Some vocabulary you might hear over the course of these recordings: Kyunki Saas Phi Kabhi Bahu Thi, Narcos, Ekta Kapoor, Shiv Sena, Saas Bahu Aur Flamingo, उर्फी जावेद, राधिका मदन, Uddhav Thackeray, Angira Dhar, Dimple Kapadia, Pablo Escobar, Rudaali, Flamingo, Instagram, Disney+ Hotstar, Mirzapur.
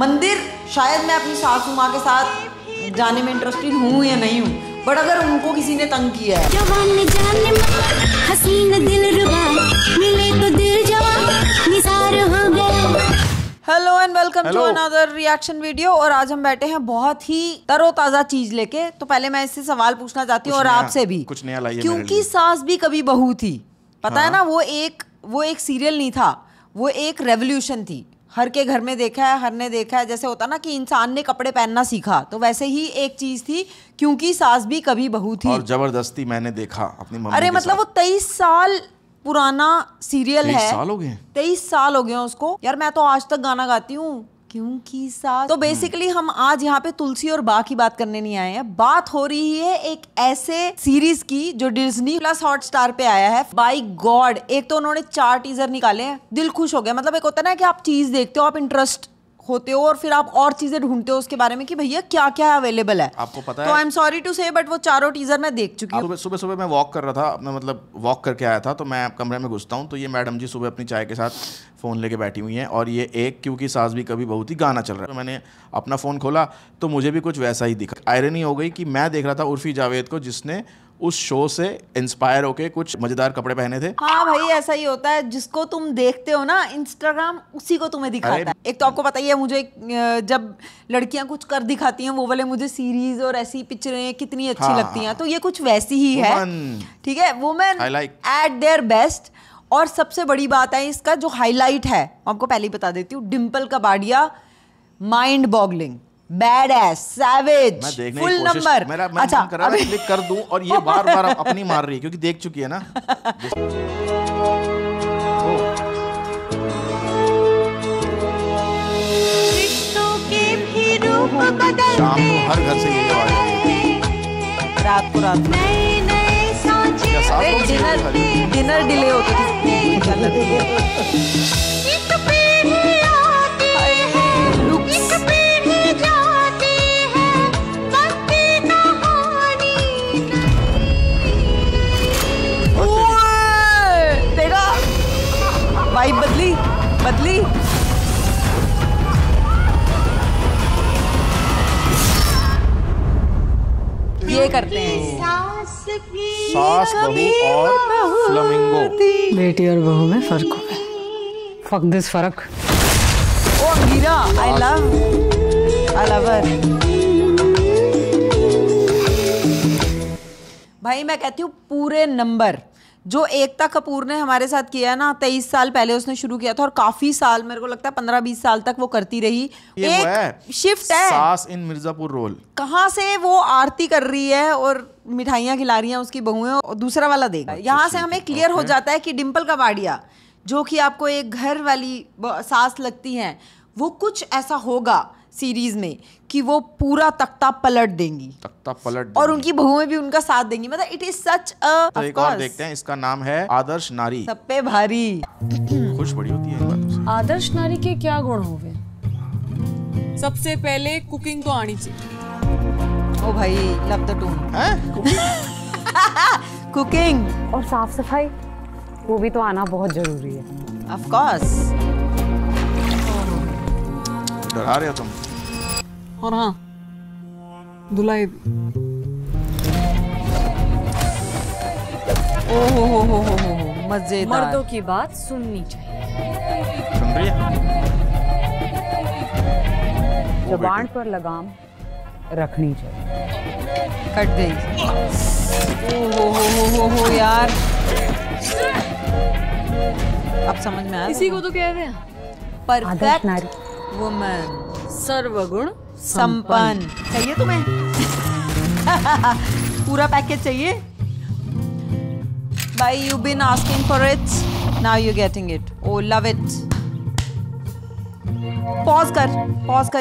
मंदिर शायद मैं अपनी सासू माँ के साथ जाने में इंटरेस्टेड हूँ या नहीं हूँ, बट अगर उनको किसी ने तंग किया है तो hello and welcome to another reaction video. और आज हम बैठे हैं बहुत ही तरोताजा चीज लेके। तो पहले मैं इससे सवाल पूछना चाहती हूँ और आपसे भी कुछ नया लाइए। क्योंकि सास भी कभी बहू थी, पता है ना, वो एक सीरियल नहीं था, वो एक रेवोल्यूशन थी। हर के घर में देखा है, हर ने देखा है। जैसे होता ना कि इंसान ने कपड़े पहनना सीखा, तो वैसे ही एक चीज थी क्योंकि सास भी कभी बहू थी। और जबरदस्ती मैंने देखा अपनी मम्मी। अरे मतलब वो 23 साल पुराना सीरियल है। 23 साल हो गए उसको। यार मैं तो आज तक गाना गाती हूँ क्योंकि सास। तो बेसिकली हम आज यहाँ पे तुलसी और बा की बात करने नहीं आए हैं। बात हो रही है एक ऐसे सीरीज की जो डिज्नी प्लस हॉटस्टार पे आया है। बाय गॉड, एक तो उन्होंने 4 टीजर निकाले हैं, दिल खुश हो गया। मतलब एक होता है ना कि आप चीज देखते हो, आप इंटरेस्ट होते हो और फिर आप और चीजें ढूंढते हो उसके बारे में कि भैया क्या क्या अवेलेबल है, आपको पता है। तो I am sorry to say but वो 4 टीजर मैं देख चुकी हूँ। सुबह सुबह मैं वॉक कर रहा था अपना, मतलब वॉक करके आया था, तो मैं कमरे में घुसता हूँ तो ये मैडम जी सुबह अपनी चाय के साथ फ़ोन लेके बैठी हुई हैं और ये एक क्योंकि सास भी कभी बहू थी गाना चल रहा है। तो मैंने अपना फ़ोन खोला तो मुझे भी कुछ वैसा ही दिखा। आयरनी हो गई कि मैं देख रहा था उर्फी जावेद को, जिसने उस शो से इंस्पायर होके कुछ मजेदार कपड़े पहने थे। हाँ भाई, ऐसा ही होता है, जिसको तुम देखते हो ना इंस्टाग्राम उसी को तुम्हें दिखाता है। एक तो आपको पता ही है मुझे जब लड़कियां कुछ कर दिखाती हैं वो वाले मुझे सीरीज और ऐसी पिक्चरें कितनी अच्छी लगती हैं। तो ये कुछ वैसी ही है, ठीक है। Women at their best. और सबसे बड़ी बात है इसका जो हाईलाइट है, आपको पहले ही बता देती हूँ, Dimple Kapadia mind boggling, badass, savage, full number. मेरा मन कर रहा है क्लिक कर दूं और ये बार-बार अपनी मार रही है क्योंकि देख चुकी है ना। रिश्तों के भी रूप बदलते शाम को हर घर से ये आवाज है, रात को रात नए सांचे। डिनर डिले होती थी, गलत है। भाई बदली बदली ये करते हैं सास बहू और फ्लेमिंगो। बेटी और बहू में फर्क हो गया। फक दिस फर्क। Oh Angira, I love I lover. भाई मैं कहती हूँ पूरे नंबर। जो एकता कपूर ने हमारे साथ किया ना, 23 साल पहले उसने शुरू किया था और काफी साल, मेरे को लगता है 15-20 साल तक वो करती रही। ये एक शिफ्ट है सास इन मिर्जापुर रोल। कहाँ से वो आरती कर रही है और मिठाइयाँ खिला रही हैं उसकी बहुएं। और दूसरा वाला देखा, यहाँ से हमें क्लियर हो जाता है कि डिम्पल कपाड़िया जो कि आपको एक घर वाली सास लगती है, वो कुछ ऐसा होगा सीरीज में कि वो पूरा तख्ता पलट देंगी, और उनकी बहुएं भी उनका साथ देंगी। मतलब इट इज सच अ। तो एक और देखते हैं, इसका नाम है आदर्श नारी सब पे भारी। खुश बड़ी होती है इन बातों से। आदर्श नारी के क्या गुण हो गए? सबसे पहले कुकिंग तो आनी चाहिए। ओ भाई लव द टून। कुकिंग और साफ सफाई वो भी तो आना बहुत जरूरी है। Of course. डरा रहे हो तुम। और हाँ, दुलाई भी। ओहो मजेदार। मर्दों की बात सुननी चाहिए। सुन रही है? जबान पर लगाम रखनी चाहिए। कट गई। ओहो यार, अब समझ में आया। इसी को तो कह रहे हैं परफेक्ट नारी, वुमन, सर्वगुण संपन्न। चाहिए तुम्हें पूरा पैकेज चाहिए भाई। You been asking for it, now you getting it. Oh love it. Pause कर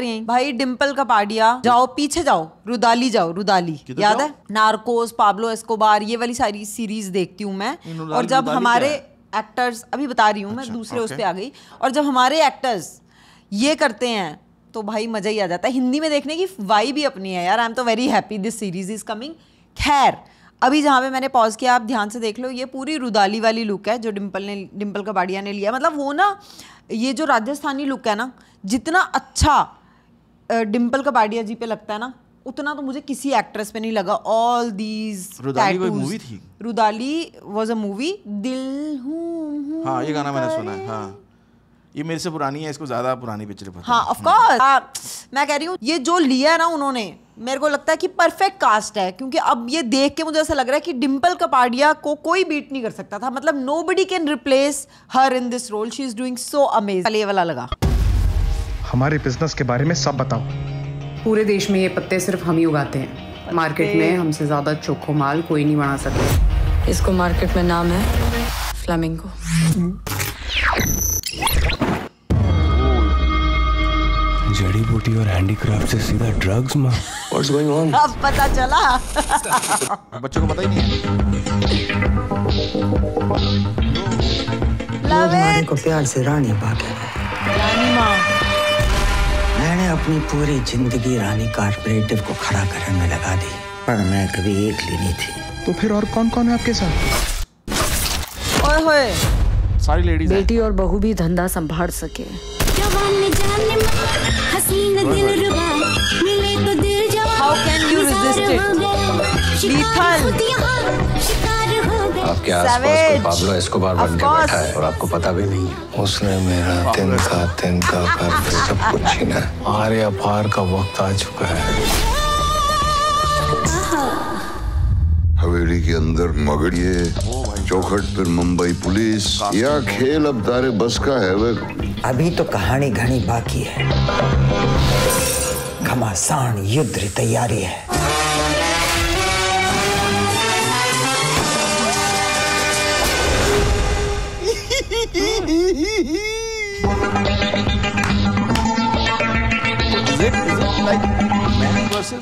यहीं भाई। डिम्पल कपाड़िया जाओ, पीछे जाओ, रुदाली जाओ। रुदाली याद है? नार्कोस, पाब्लो एस्कोबार, ये वाली सारी सीरीज देखती हूँ मैं। और जब हमारे एक्टर्स, अभी बता रही हूँ मैं, दूसरे उस पर आ गई, और जब हमारे एक्टर्स ये करते हैं तो भाई मजा ही आ जाता है। हिंदी में देखने की वाइब ही अपनी है यार। आई एम तो very happy this series is coming. खैर अभी जहाँ पे मैंने पॉज किया, आप ध्यान से देख लो, ये पूरी रुदाली वाली लुक है जो डिम्पल कपाड़िया ने लिया। मतलब वो ना, ये जो राजस्थानी लुक है ना, जितना अच्छा डिम्पल कपाडिया जी पे लगता है ना, उतना तो मुझे किसी एक्ट्रेस पे नहीं लगा। All these tattoos. Rudaali was a movie. दिल हूं, हाँ ये गाना मैंने सुना है। हाँ ये मेरे से पुरानी है, इसको ज्यादा पुरानी पिक्चर पता है। हाँ ऑफ कोर्स, मैं कह रही हूँ ये जो लिया है ना उन्होंने, मेरे को लगता है कि परफेक्ट कास्ट है, क्योंकि अब ये देख के मुझे ऐसा लग रहा है कि डिम्पल कपाडिया को कोई बीट नहीं कर सकता था। मतलब nobody can replace her in this role, she is doing so amazing. ये वाला लगा। हमारे बिजनेस के बारे में सब बताओ। पूरे देश में ये पत्ते सिर्फ हम ही उगाते हैं, मार्केट में हमसे ज्यादा चोखो माल कोई नहीं बना सकता। इसको मार्केट में नाम है फ्लेमिंगो। जड़ी बूटी और हैंडीक्राफ्ट से सीधा ड्रग्स में। What's going on? अब पता चला। बच्चों को पता ही नहीं है। लव इट को प्यार से रानी बाकी है। रानी माँ। मैंने अपनी पूरी जिंदगी रानी कॉर्पोरेटिव को खड़ा करने में लगा दी, पर मैं कभी एक लेनी थी। तो फिर और कौन कौन है आपके साथ? ओए होए। सारी लेडीज। बेटी और बहू भी धंधा संभाल सके। How can you resist it? आपके आसपास कोई पाब्लो एस्कोबार बन के बैठा है और आपको पता भी नहीं है। उसने मेरा तिनका करके सब कुछ छीना। आर या पार का वक्त आ चुका है। हवेली के अंदर मगड़िए, चौखट पर मुंबई पुलिस, या खेल अब तारे बस का है। वह अभी तो कहानी घनी बाकी है, घमासान युद्ध तैयारी है।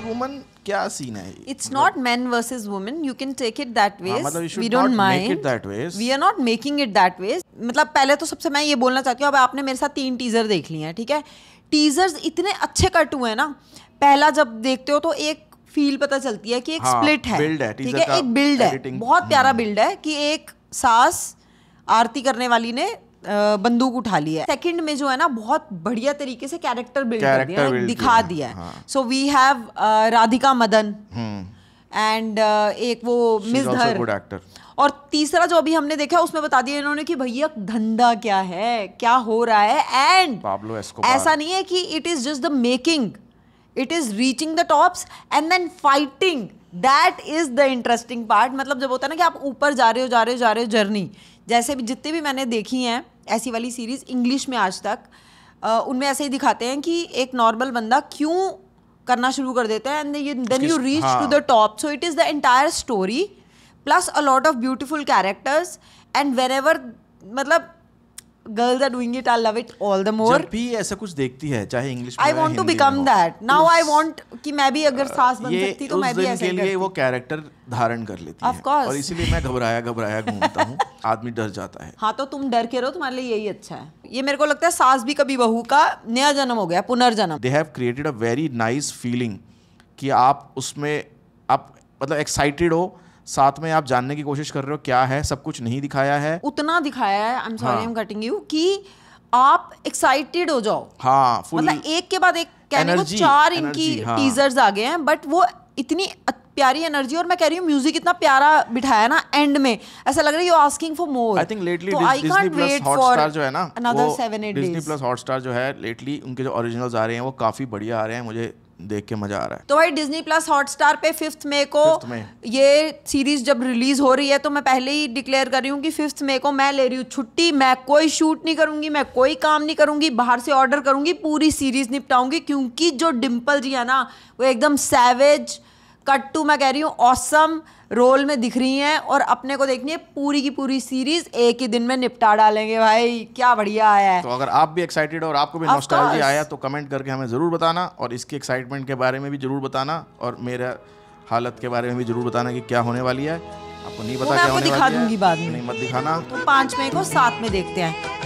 Woman, क्या सीन है? It's not men versus women. You can take it that way. We don't mind. We are not making it that way. मतलब पहले तो सबसे मैं ये बोलना चाहती हूँ, अब आपने मेरे साथ 3 टीजर देख लिए हैं, ठीक है? टीजर्स इतने अच्छे कट हुए हैं ना, पहला जब देखते हो तो एक फील पता चलती है कि एक स्प्लिट है, ठीक है? एक बिल्ड है, बहुत प्यारा बिल्ड है कि एक सास आरती करने वाली ने बंदूक उठा ली है। सेकंड में जो है ना, बहुत बढ़िया तरीके से कैरेक्टर बिल्ड कर दिया है, दिखा दिया है। So we have राधिका मदन and एक वो मिजधर, और तीसरा जो अभी हमने देखा उसमें बता दिया इन्होंने कि भैया धंधा क्या है, क्या हो रहा है। एंड पाब्लो एस्कोबार ऐसा नहीं है कि it is just the making, it is reaching the tops and then fighting, that is the interesting part. मतलब जब होता है ना कि आप ऊपर जा रहे हो जर्नी, जैसे भी जितने भी मैंने देखी हैं ऐसी वाली सीरीज़ इंग्लिश में आज तक, उनमें ऐसे ही दिखाते हैं कि एक नॉर्मल बंदा क्यों करना शुरू कर देता है, and then you reach to the top. So it is the entire story plus a lot of beautiful characters and whenever, मतलब girls are doing it, I love it all the more. जब भी ऐसा कुछ देखती है, चाहे English में, I want to become that now. I want कि मैं भी अगर सास बन सकती तो मैं भी ऐसे करती। वो कैरेक्टर धारण कर लेती है, और इसीलिए मैं घबराया घूमता हूँ। आदमी डर जाता है। हाँ तो तुम डर के रहो, तुम्हारे लिए यही अच्छा है। ये मेरे को लगता है सास भी कभी बहू का नया जन्म हो गया, पुनर्जन्म। They have created a very nice feeling कि आप उसमें आप मतलब एक्साइटेड हो, साथ में आप जानने की कोशिश कर रहे हो क्या है, सब कुछ नहीं दिखाया है, उतना दिखाया है। I'm sorry, I'm cutting you, कि आप एक्साइटेड हो जाओ। हाँ, मतलब एक के बाद एक कहने को 4 इनकी टीजर्स आ गए हैं, बट वो इतनी प्यारी एनर्जी, और मैं कह रही हूँ म्यूजिक इतना प्यारा बिठाया ना, एंड में ऐसा लग रहा है you asking for more. I think lately Disney+ Hotstar जो है ना, अनदर 7-8 डेज। Disney+ Hotstar जो है लेटली, उनके जो ओरिजिनल्स आ रहे हैं वो काफी बढ़िया आ रहे हैं, मुझे देख के मजा आ रहा है। तो भाई Disney+ Hotstar पे 5 मई को ये सीरीज जब रिलीज हो रही है, तो मैं पहले ही डिक्लेयर कर रही हूँ कि 5 मई को मैं ले रही हूँ छुट्टी। मैं कोई शूट नहीं करूंगी, मैं कोई काम नहीं करूंगी, बाहर से ऑर्डर करूंगी, पूरी सीरीज निपटाऊंगी, क्योंकि जो डिम्पल जी है ना, वो एकदम सैवेज कट टू, मैं कह रही हूँ ऑसम रोल में दिख रही हैं, और अपने को देखनी है पूरी की पूरी सीरीज एक ही दिन में निपटा डालेंगे। भाई क्या बढ़िया आया है। तो अगर आप भी एक्साइटेड और आपको भी नॉस्टैल्जिया आया तो कमेंट करके हमें ज़रूर बताना, और इसकी एक्साइटमेंट के बारे में भी ज़रूर बताना, और मेरा हालत के बारे में भी ज़रूर बताना कि क्या होने वाली है। आपको नहीं पता क्या होने वाली है, दिखा दूंगी बाद में, नहीं मत दिखाना। तो 5 मई को साथ में देखते हैं।